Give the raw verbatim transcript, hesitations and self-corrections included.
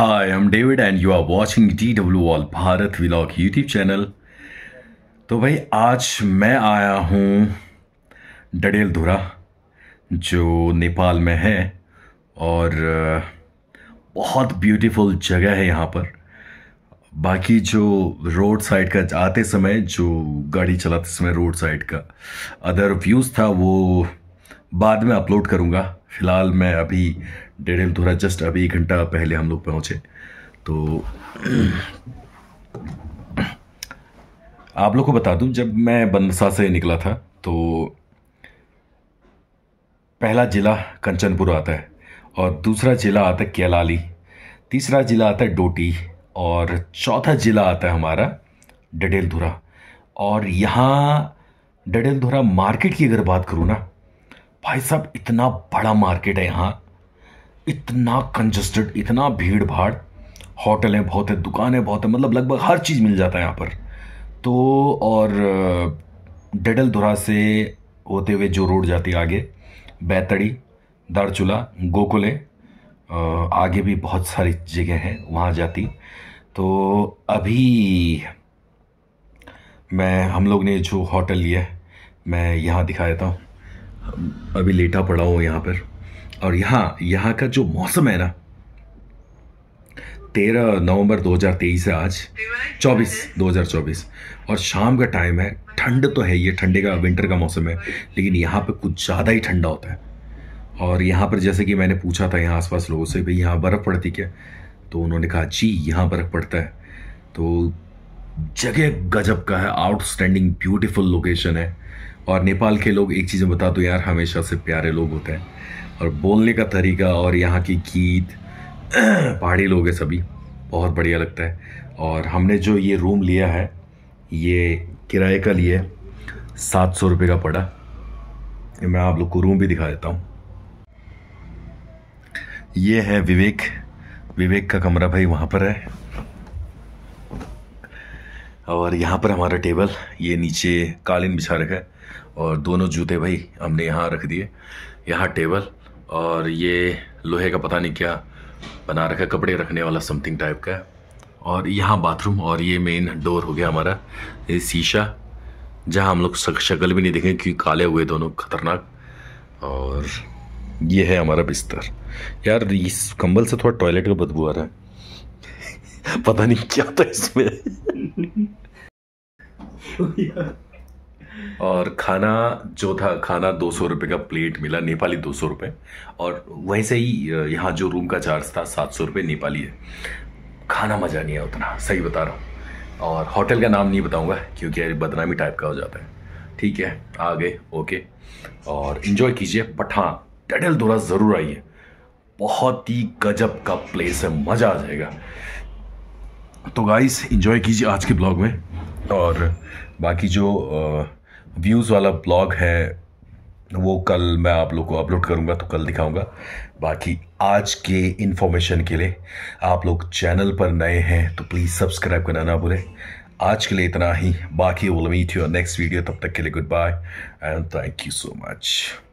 Hi, I'm David and you are watching D W All Bharat Vlog YouTube channel। तो भाई आज मैं आया हूँ डडेलधुरा जो नेपाल में है और बहुत ब्यूटीफुल जगह है यहाँ पर। बाकी जो रोड साइड का आते समय जो गाड़ी चलाते समय रोड साइड का अदर व्यूज़ था वो बाद में अपलोड करूँगा। फ़िलहाल मैं अभी डेढ़ जस्ट अभी एक घंटा पहले हम लोग पहुँचे। तो आप लोग को बता दूं, जब मैं बंदसा से निकला था तो पहला ज़िला कंचनपुर आता है और दूसरा ज़िला आता है केलाली, तीसरा ज़िला आता है डोटी और चौथा ज़िला आता है हमारा डडेलधुरा। और यहाँ डडेलधुरा मार्केट की अगर बात करूँ ना भाई साहब, इतना बड़ा मार्केट है यहाँ, इतना कंजस्टेड, इतना भीड़ भाड़, होटलें बहुत है, दुकानें बहुत है, मतलब लगभग हर चीज़ मिल जाता है यहाँ पर। तो और डडेलधुरा से होते हुए जो रोड जाती है आगे बैतड़ी, दारचुला, गोकुले, आगे भी बहुत सारी जगह हैं वहाँ जाती। तो अभी मैं हम लोग ने जो होटल लिया है मैं यहाँ दिखा देता हूँ। अभी लेटा पड़ा हूँ यहाँ पर। और यहाँ यहाँ का जो मौसम है ना, तेरह नवंबर दो हज़ार तेईस है आज, चौबीस दो हज़ार चौबीस, और शाम का टाइम है। ठंड तो है, ये ठंडे का विंटर का मौसम है, लेकिन यहाँ पे कुछ ज़्यादा ही ठंडा होता है। और यहाँ पर जैसे कि मैंने पूछा था यहाँ आसपास लोगों से, भाई यहाँ बर्फ़ पड़ती क्या, तो उन्होंने कहा जी यहाँ बर्फ़ पड़ता है। तो जगह गजब का है, आउटस्टैंडिंग ब्यूटीफुल लोकेशन है। और नेपाल के लोग एक चीज़ बता दो यार, हमेशा से प्यारे लोग होते हैं, और बोलने का तरीका और यहाँ की गीत, पहाड़ी लोग हैं सभी, बहुत बढ़िया लगता है। और हमने जो ये रूम लिया है ये किराए का लिए सात सौ रुपये का पड़ा। मैं आप लोग को रूम भी दिखा देता हूँ। ये है विवेक, विवेक का कमरा भाई वहाँ पर है, और यहाँ पर हमारा टेबल, ये नीचे कालीन बिछा रखा है, और दोनों जूते भाई हमने यहाँ रख दिए, यहाँ टेबल, और ये लोहे का पता नहीं क्या बना रखा है, कपड़े रखने वाला समथिंग टाइप का है, और यहाँ बाथरूम, और ये मेन डोर हो गया हमारा, ये शीशा जहाँ हम लोग शक्ल भी नहीं देखें क्योंकि काले हुए दोनों खतरनाक। और ये है हमारा बिस्तर। यार इस कंबल से थोड़ा टॉयलेट का बदबू आ रहा है, पता नहीं क्या था इसमें। और खाना जो था, खाना दो सौ रुपये का प्लेट मिला, नेपाली दो सौ रुपये, और वहीं से ही यहाँ जो रूम का चार्ज था सात सौ रुपये नेपाली है। खाना मज़ा नहीं है उतना, सही बता रहा हूँ। और होटल का नाम नहीं बताऊँगा क्योंकि बदनामी टाइप का हो जाता है। ठीक है, आ गए, ओके, और इन्जॉय कीजिए। बट हाँ, डडेलधुरा ज़रूर आइए, बहुत ही गजब का प्लेस है, मज़ा आ जाएगा। तो गाइस एंजॉय कीजिए आज के ब्लॉग में, और बाकी जो व्यूज़ वाला ब्लॉग है वो कल मैं आप लोगों को अपलोड करूँगा, तो कल दिखाऊँगा। बाकी आज के इन्फॉर्मेशन के लिए, आप लोग चैनल पर नए हैं तो प्लीज़ सब्सक्राइब करना ना भूलें। आज के लिए इतना ही, बाकी will meet you next video. तब तक के लिए good bye and thank you so much.